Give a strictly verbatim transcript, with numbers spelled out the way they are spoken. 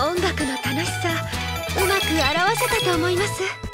音楽の楽しさうまく表せたと思います。